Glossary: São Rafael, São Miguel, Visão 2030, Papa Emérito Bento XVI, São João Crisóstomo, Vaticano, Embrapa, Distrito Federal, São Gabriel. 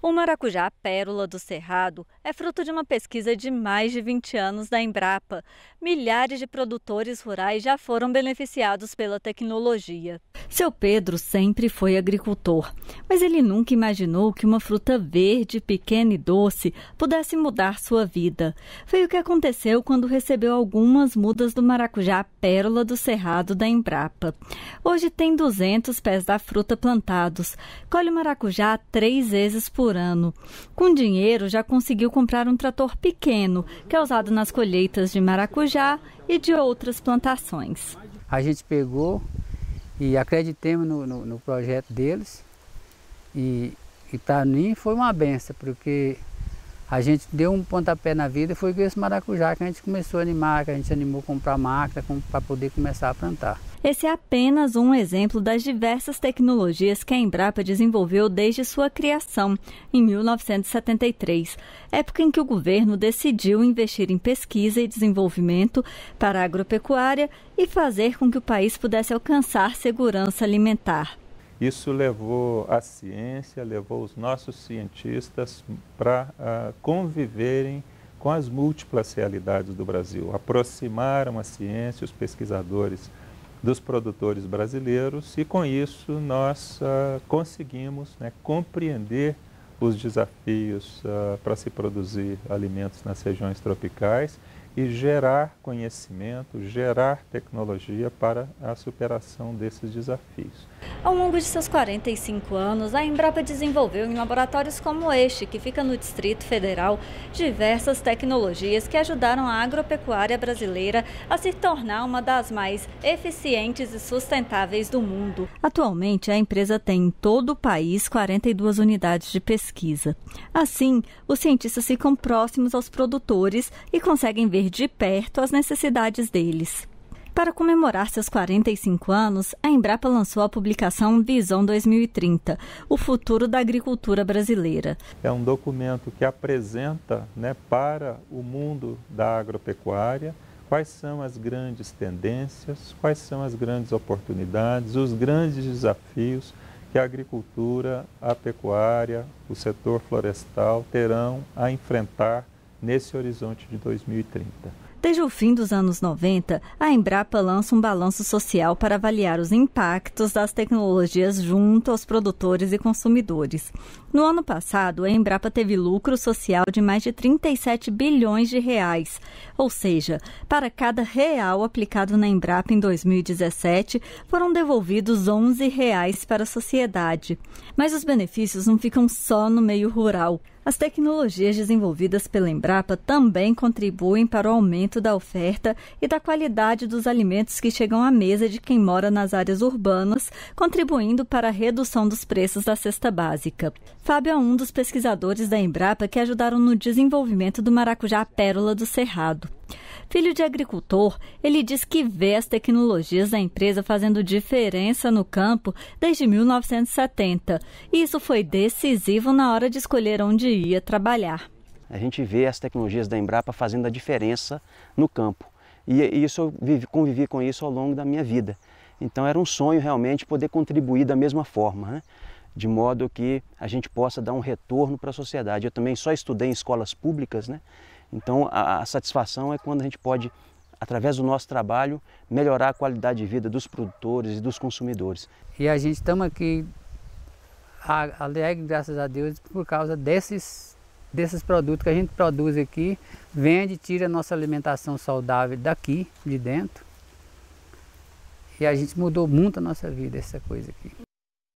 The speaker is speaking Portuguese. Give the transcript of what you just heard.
O maracujá pérola do Cerrado é fruto de uma pesquisa de mais de 20 anos da Embrapa. Milhares de produtores rurais já foram beneficiados pela tecnologia. Seu Pedro sempre foi agricultor, mas ele nunca imaginou que uma fruta verde, pequena e doce pudesse mudar sua vida. Foi o que aconteceu quando recebeu algumas mudas do maracujá pérola do Cerrado da Embrapa. Hoje tem 200 pés da fruta plantados. Colhe o maracujá 3 vezes por ano. Com dinheiro, já conseguiu comprar um trator pequeno, que é usado nas colheitas de maracujá e de outras plantações. A gente pegou e acreditamos no projeto deles e para mim foi uma benção, porque a gente deu um pontapé na vida e foi com esse maracujá que a gente começou a animar, que a gente animou a comprar máquina para poder começar a plantar. Esse é apenas um exemplo das diversas tecnologias que a Embrapa desenvolveu desde sua criação, em 1973, época em que o governo decidiu investir em pesquisa e desenvolvimento para a agropecuária e fazer com que o país pudesse alcançar segurança alimentar. Isso levou a ciência, levou os nossos cientistas para conviverem com as múltiplas realidades do Brasil. Aproximaram a ciência, os pesquisadores, dos produtores brasileiros e, com isso, nós conseguimos, né, compreender os desafios para se produzir alimentos nas regiões tropicais e gerar conhecimento, gerar tecnologia para a superação desses desafios. Ao longo de seus 45 anos, a Embrapa desenvolveu em laboratórios como este, que fica no Distrito Federal, diversas tecnologias que ajudaram a agropecuária brasileira a se tornar uma das mais eficientes e sustentáveis do mundo. Atualmente, a empresa tem em todo o país 42 unidades de pesquisa. Assim, os cientistas ficam próximos aos produtores e conseguem ver de perto as necessidades deles. Para comemorar seus 45 anos, a Embrapa lançou a publicação Visão 2030, o futuro da agricultura brasileira. É um documento que apresenta, né, para o mundo da agropecuária quais são as grandes tendências, quais são as grandes oportunidades, os grandes desafios que a agricultura, a pecuária, o setor florestal terão a enfrentar nesse horizonte de 2030. Desde o fim dos anos 90, a Embrapa lança um balanço social para avaliar os impactos das tecnologias junto aos produtores e consumidores. No ano passado, a Embrapa teve lucro social de mais de 37 bilhões de reais, ou seja, para cada real aplicado na Embrapa em 2017, foram devolvidos 11 reais para a sociedade. Mas os benefícios não ficam só no meio rural. As tecnologias desenvolvidas pela Embrapa também contribuem para o aumento da oferta e da qualidade dos alimentos que chegam à mesa de quem mora nas áreas urbanas, contribuindo para a redução dos preços da cesta básica. Fábio é um dos pesquisadores da Embrapa que ajudaram no desenvolvimento do maracujá pérola do Cerrado. Filho de agricultor, ele diz que vê as tecnologias da empresa fazendo diferença no campo desde 1970. E isso foi decisivo na hora de escolher onde ia trabalhar. A gente vê as tecnologias da Embrapa fazendo a diferença no campo. E isso, eu convivi com isso ao longo da minha vida. Então era um sonho realmente poder contribuir da mesma forma, né? De modo que a gente possa dar um retorno para a sociedade. Eu também só estudei em escolas públicas, né? Então a satisfação é quando a gente pode, através do nosso trabalho, melhorar a qualidade de vida dos produtores e dos consumidores. E a gente estamos aqui alegre, graças a Deus, por causa desses produtos que a gente produz aqui, vende, tira a nossa alimentação saudável daqui, de dentro. E a gente mudou muito a nossa vida, essa coisa aqui.